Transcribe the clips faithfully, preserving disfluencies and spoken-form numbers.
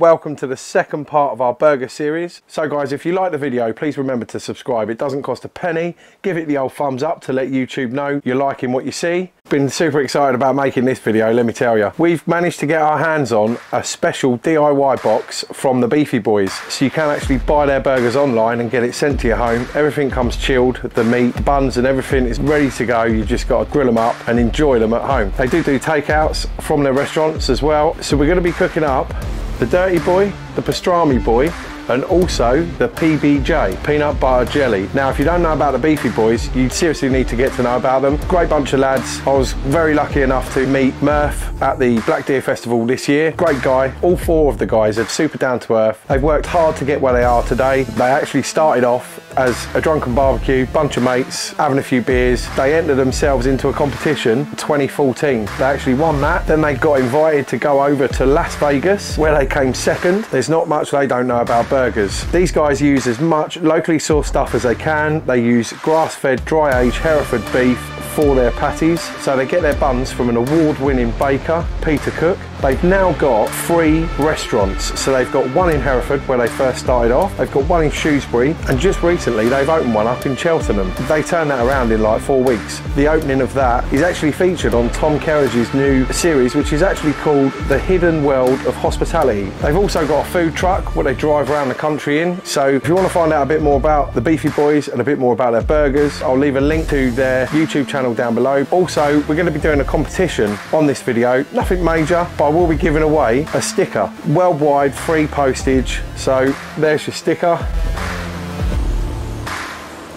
Welcome to the second part of our burger series. So guys, if you like the video, please remember to subscribe. It doesn't cost a penny. Give it the old thumbs up to let YouTube know you're liking what you see. Been super excited about making this video, let me tell you. We've managed to get our hands on a special D I Y box from the Beefy Boys. So you can actually buy their burgers online and get it sent to your home. Everything comes chilled, the meat, buns and everything is ready to go. You just got to grill them up and enjoy them at home. They do do takeouts from their restaurants as well. So we're going to be cooking up the Dirty Boy, the Pastrami Boy, and also the P B J, Peanut Butter Jelly. Now, if you don't know about the Beefy Boys, you seriously need to get to know about them. Great bunch of lads. I was very lucky enough to meet Murph at the Black Deer Festival this year. Great guy. All four of the guys are super down to earth. They've worked hard to get where they are today. They actually started off as a drunken barbecue, bunch of mates, having a few beers. They entered themselves into a competition in twenty fourteen. They actually won that. Then they got invited to go over to Las Vegas, where they came second. There's not much they don't know about burgers. These guys use as much locally sourced stuff as they can. They use grass-fed, dry-aged Hereford beef for their patties. So they get their buns from an award-winning baker, Peter Cook. They've now got three restaurants. So they've got one in Hereford where they first started off. They've got one in Shrewsbury. And just recently, they've opened one up in Cheltenham. They turned that around in like four weeks. The opening of that is actually featured on Tom Kerridge's new series, which is actually called The Hidden World of Hospitality. They've also got a food truck where they drive around the country in. So if you want to find out a bit more about the Beefy Boys and a bit more about their burgers, I'll leave a link to their YouTube channel down below. Also, we're going to be doing a competition on this video. Nothing major, but I will be giving away a sticker. Worldwide free postage. So there's your sticker.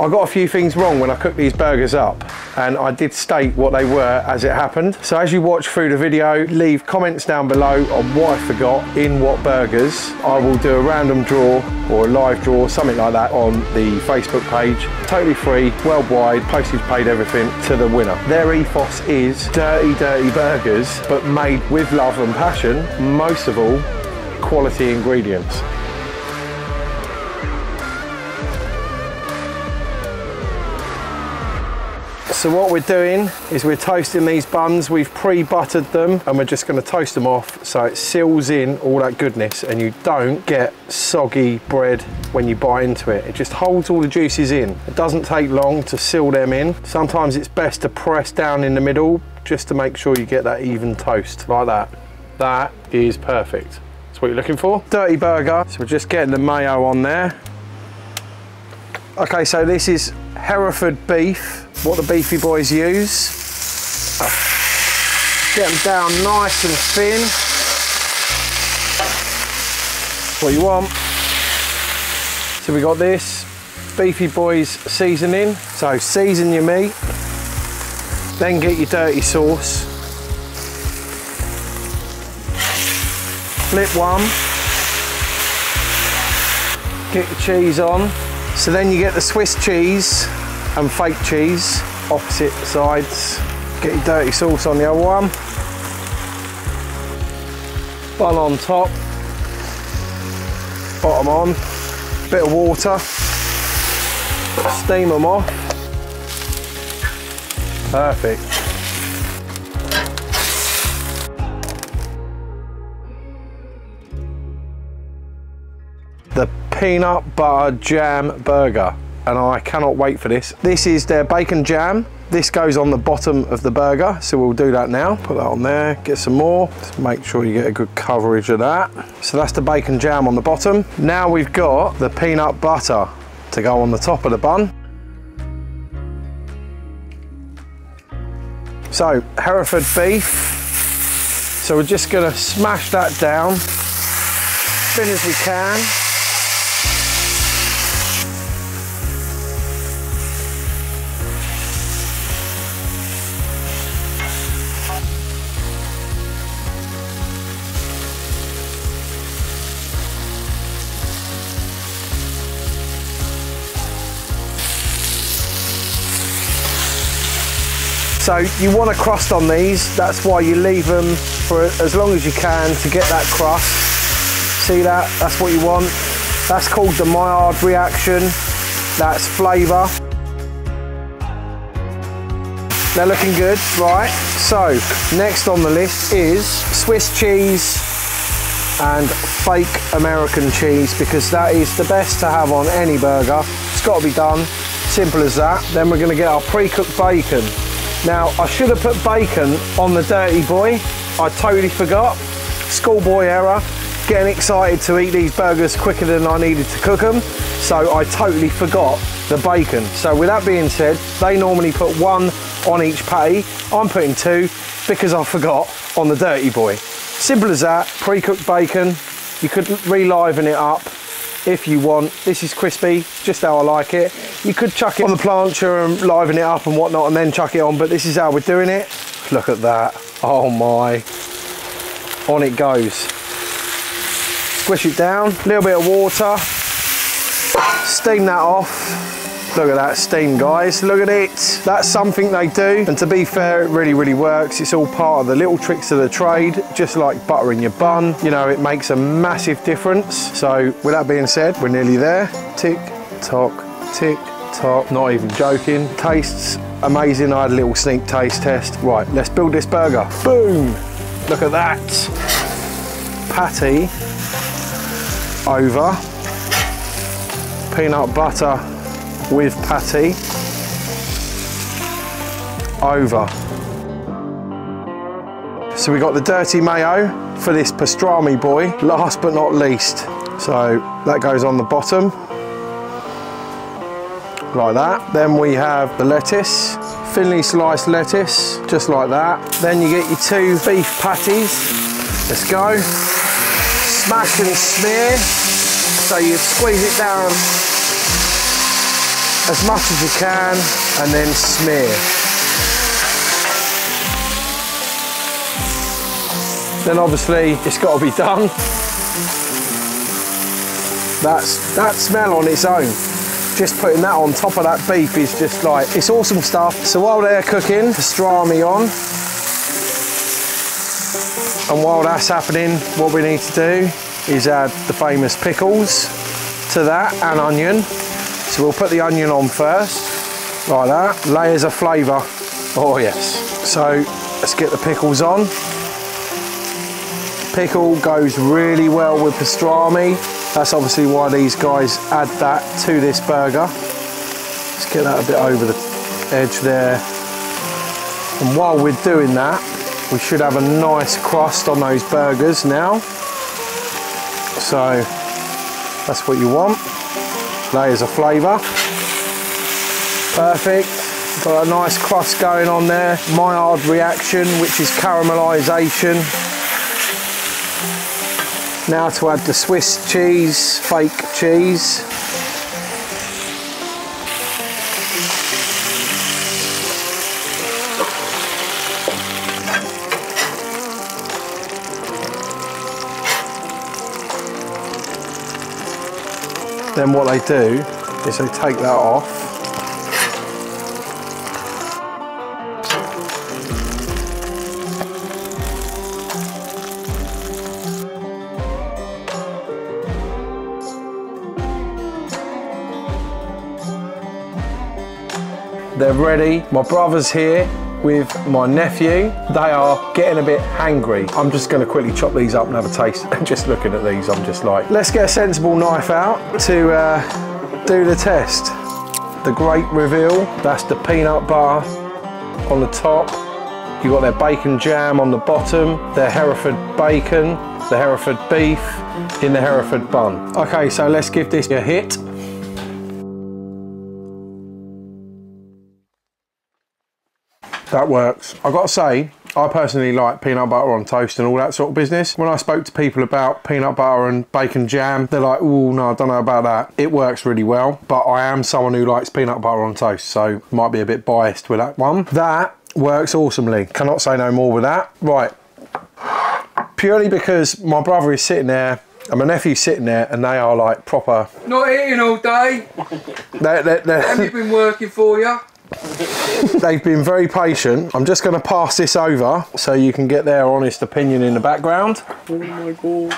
I got a few things wrong when I cooked these burgers up, and I did state what they were as it happened. So as you watch through the video, leave comments down below on what I forgot in what burgers. I will do a random draw or a live draw, something like that, on the Facebook page. Totally free, worldwide, postage paid, everything, to the winner. Their ethos is dirty, dirty burgers, but made with love and passion. Most of all, quality ingredients. So what we're doing is we're toasting these buns. We've pre-buttered them and we're just going to toast them off so it seals in all that goodness and you don't get soggy bread when you bite into it. It just holds all the juices in. It doesn't take long to seal them in. Sometimes it's best to press down in the middle just to make sure you get that even toast like that. That is perfect. That's what you're looking for. Dirty burger. So we're just getting the mayo on there. Okay, so this is Hereford beef, what the Beefy Boys use. Get them down nice and thin. That's what you want. So we got this Beefy Boys seasoning. So season your meat, then get your dirty sauce. Flip one. Get your cheese on. So then you get the Swiss cheese and fake cheese, opposite sides. Get your dirty sauce on the other one. Bun on top. Bottom on. Bit of water. Steam them off. Perfect. The peanut butter jam burger, and I cannot wait for this. This is their bacon jam. This goes on the bottom of the burger, so we'll do that now. Put that on there, get some more. Just make sure you get a good coverage of that. So that's the bacon jam on the bottom. Now we've got the peanut butter to go on the top of the bun. So Hereford beef. So we're just gonna smash that down as thin as we can. So you want a crust on these, that's why you leave them for as long as you can to get that crust. See that? That's what you want. That's called the Maillard reaction. That's flavour. They're looking good, right? So next on the list is Swiss cheese and fake American cheese, because that is the best to have on any burger. It's got to be done, simple as that. Then we're going to get our pre-cooked bacon. Now, I should have put bacon on the Dirty Boy. I totally forgot. Schoolboy error. Getting excited to eat these burgers quicker than I needed to cook them, so I totally forgot the bacon. So with that being said, they normally put one on each patty. I'm putting two because I forgot on the Dirty Boy. Simple as that. Pre-cooked bacon. You could re-liven it up if you want. This is crispy, just how I like it. You could chuck it on the plancha and liven it up and whatnot and then chuck it on, but this is how we're doing it. Look at that. Oh my. On it goes. Squish it down. A little bit of water. Steam that off. Look at that steam, guys, look at it. That's something they do, and to be fair, it really, really works. It's all part of the little tricks of the trade, just like buttering your bun. You know, it makes a massive difference. So with that being said, we're nearly there. Tick, tock, tick, tock. Not even joking. Tastes amazing. I had a little sneak taste test. Right, let's build this burger. Boom, look at that. Patty over, peanut butter with patty over. So we got the dirty mayo for this pastrami boy, last but not least. So that goes on the bottom like that. Then we have the lettuce, thinly sliced lettuce, just like that. Then you get your two beef patties. Let's go. Smash and smear. So you squeeze it down as much as you can, and then smear. Then obviously, it's got to be done. That's, that smell on its own, just putting that on top of that beef is just like, it's awesome stuff. So while they're cooking, pastrami on. And while that's happening, what we need to do is add the famous pickles to that, and onion. So we'll put the onion on first, like that. Layers of flavour, oh yes. So let's get the pickles on. Pickle goes really well with pastrami. That's obviously why these guys add that to this burger. Let's get that a bit over the edge there. And while we're doing that, we should have a nice crust on those burgers now. So that's what you want. Layers of flavour. Perfect. Got a nice crust going on there. Maillard reaction, which is caramelisation. Now to add the Swiss cheese, fake cheese. Then what they do is they take that off. They're ready. My brother's here with my nephew. They are getting a bit hangry. I'm just gonna quickly chop these up and have a taste. Just looking at these, I'm just like, let's get a sensible knife out to uh, do the test. The great reveal, that's the peanut butter on the top. You got their bacon jam on the bottom, their Hereford bacon, the Hereford beef in the Hereford bun. Okay, so let's give this a hit. That works. I've got to say, I personally like peanut butter on toast and all that sort of business. When I spoke to people about peanut butter and bacon jam, they're like, oh no, I don't know about that. It works really well, but I am someone who likes peanut butter on toast, so might be a bit biased with that one. That works awesomely. Cannot say no more with that. Right, purely because my brother is sitting there and my nephew's sitting there and they are like proper... Not eating all day. they're, they're, they're... Have you been working for you? They've been very patient. I'm just going to pass this over so you can get their honest opinion in the background. Oh my god.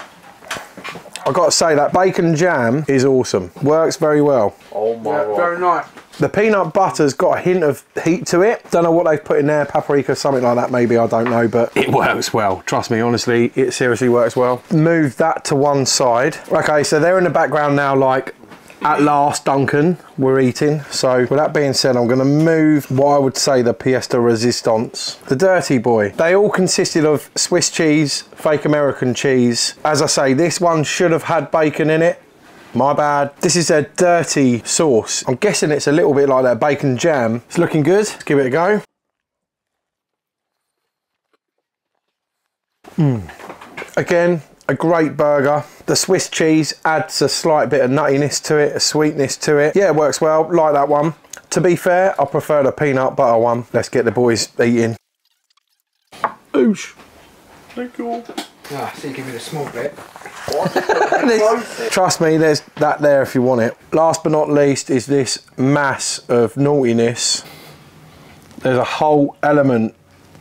I've got to say that bacon jam is awesome. Works very well. Oh my god. Yeah, very nice. The peanut butter's got a hint of heat to it. Don't know what they've put in there, paprika, something like that maybe, I don't know, but it works well. Trust me, honestly, it seriously works well. Move that to one side. Okay, so they're in the background now like, at last, Duncan, we're eating. So with that being said, I'm gonna move what I would say the pièce de resistance, the Dirty Boy. They all consisted of Swiss cheese, fake American cheese. As I say, this one should have had bacon in it. My bad. This is a dirty sauce. I'm guessing it's a little bit like that bacon jam. It's looking good. Let's give it a go. Mm. Again, a great burger. The Swiss cheese adds a slight bit of nuttiness to it, a sweetness to it. Yeah, it works well. Like that one. To be fair, I prefer the peanut butter one. Let's get the boys eating. Oosh. Thank you all. Ah, so you give me the small bit. Trust me, there's that there if you want it. Last but not least is this mass of naughtiness. There's a whole element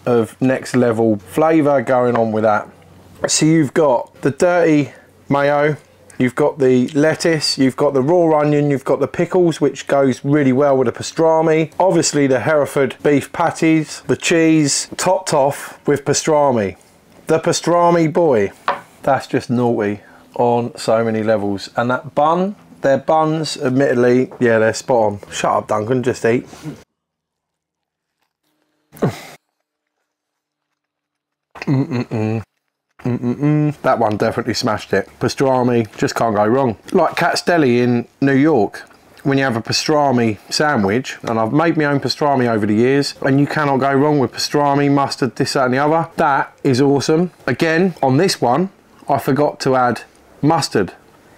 of next level flavour going on with that. So you've got the dirty mayo, you've got the lettuce, you've got the raw onion, you've got the pickles, which goes really well with the pastrami. Obviously the Hereford beef patties, the cheese, topped off with pastrami. The pastrami boy, that's just naughty on so many levels. And that bun, their buns, admittedly, yeah, they're spot on. Shut up, Duncan, just eat. Mm-mm-mm. Mm-mm-mm. That one definitely smashed it. Pastrami, just can't go wrong. Like Cat's Deli in New York. When you have a pastrami sandwich, and I've made my own pastrami over the years, and you cannot go wrong with pastrami, mustard, this, that and the other. That is awesome. Again, on this one, I forgot to add mustard.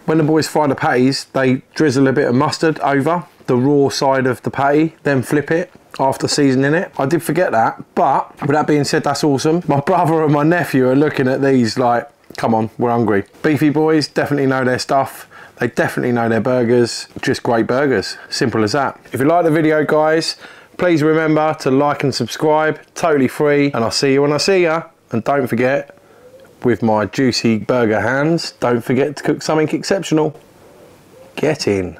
When the boys fry the patties, they drizzle a bit of mustard over the raw side of the patty, then flip it after seasoning it. I did forget that, but with that being said, that's awesome. My brother and my nephew are looking at these like, come on, we're hungry. Beefy Boys definitely know their stuff. They definitely know their burgers, just great burgers, simple as that. If you like the video, guys, please remember to like and subscribe, totally free, and I'll see you when I see ya. And don't forget, with my juicy burger hands, don't forget to cook something exceptional. Get in.